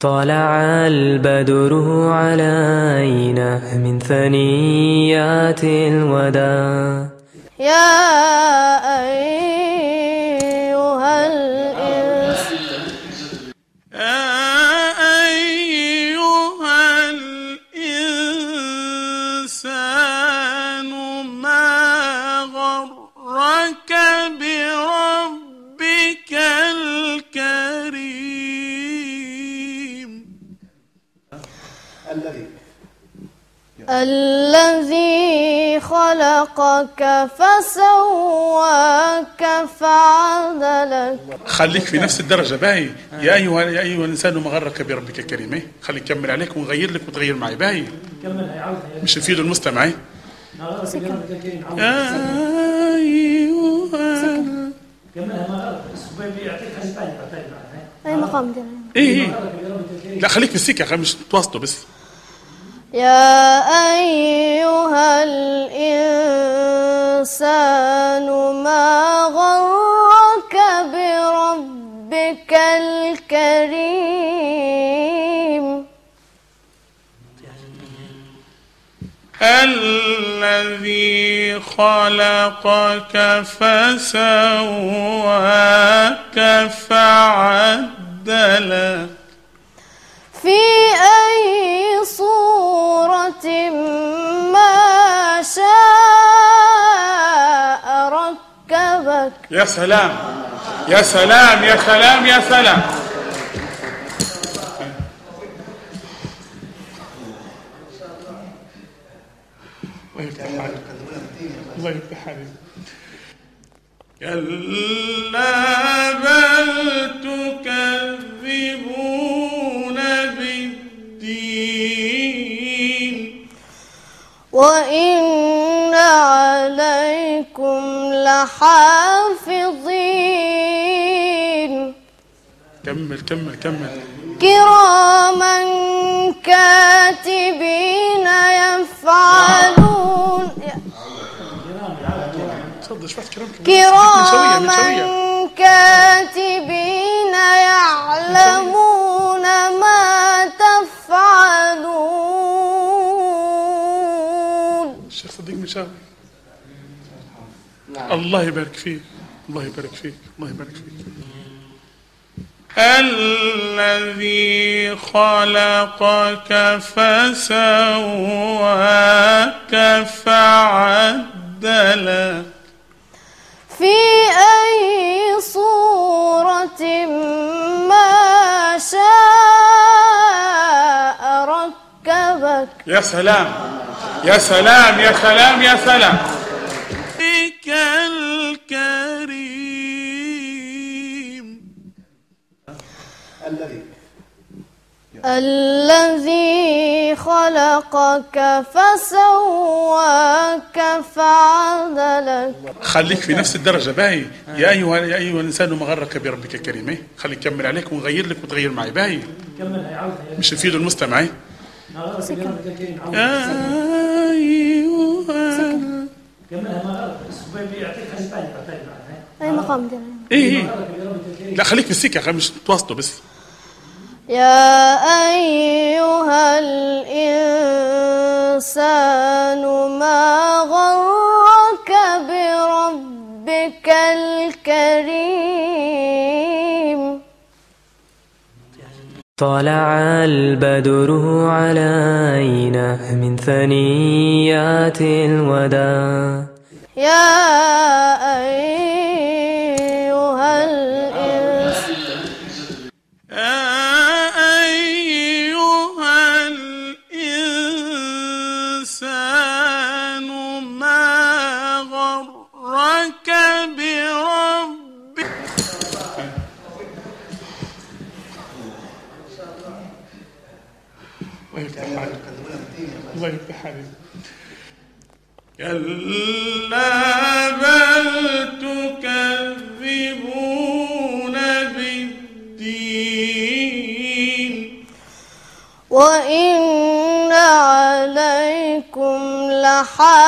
طلع البدر علينا من ثنيات الوداع. يا أيها الإنسان ما غرك بربك الكريم الذي خلقك فسواك فعدلك. خليك في نفس الدرجة باهي. يا أيها الإنسان ما غرك بربك الكريم. خليك نكمل عليك ونغير لك وتغير معي باهي، مش نفيد المستمعين. لا خليك في السكة مش تواصلوا بس. يا أيها الإنسان ما غرك بربك الكريم الذي خلقك فسواك فعدلك. في أي صورة ما شاء ركبك. يا سلام يا سلام يا سلام يا سلام. الله يفتح عليك الله يفتح عليك. كلا بل تكذبون بالدين وإن عليكم لحافظين. كمل كمل كمل. كراما كاتبين يفعلون. كراما كاتبين يعلمون ما تفعلون. الشيخ صديق مشاوي الله يبارك فيك الله يبارك فيك الله يبارك فيك. الذي خلقك فسواك فعدلك. في أي صورة ما شاء ركبك. يا سلام يا سلام يا سلام يا سلام. بك الكريم الذي خلقك فسواك فعدلك. خليك في نفس الدرجة باهي. يا أيها الإنسان ما غرك بربك الكريم. خليك نكمل عليك ونغير لك وتغير معي باهي، مش نفيد المستمعين. لا خليك في السكة مش تواصلوا بس. يا أيها الإنسان ما غرك بربك الكريم طلع البدر علينا من ثنيات الوداع. يا أيها الإنسان الله يفتح عليك. كلا بل تكذبون بالدين وإن عليكم لحافظين.